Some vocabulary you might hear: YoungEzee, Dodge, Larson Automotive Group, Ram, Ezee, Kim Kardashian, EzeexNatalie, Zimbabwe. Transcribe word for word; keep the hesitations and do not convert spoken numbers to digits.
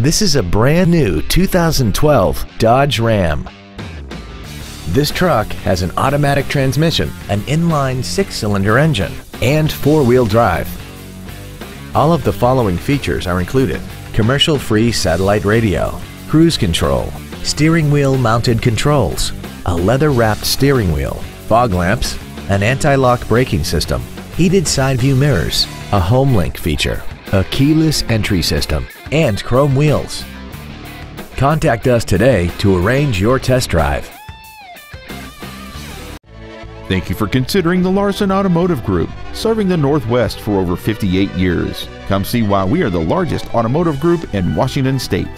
This is a brand new two thousand twelve Dodge Ram. This truck has an automatic transmission, an inline six-cylinder engine, and four-wheel drive. All of the following features are included: commercial-free satellite radio, cruise control, steering wheel mounted controls, a leather-wrapped steering wheel, fog lamps, an anti-lock braking system, heated side view mirrors, a home link feature, a keyless entry system, and chrome wheels. Contact us today to arrange your test drive. Thank you for considering the Larson Automotive Group, serving the Northwest for over fifty-eight years. Come see why we are the largest automotive group in Washington State.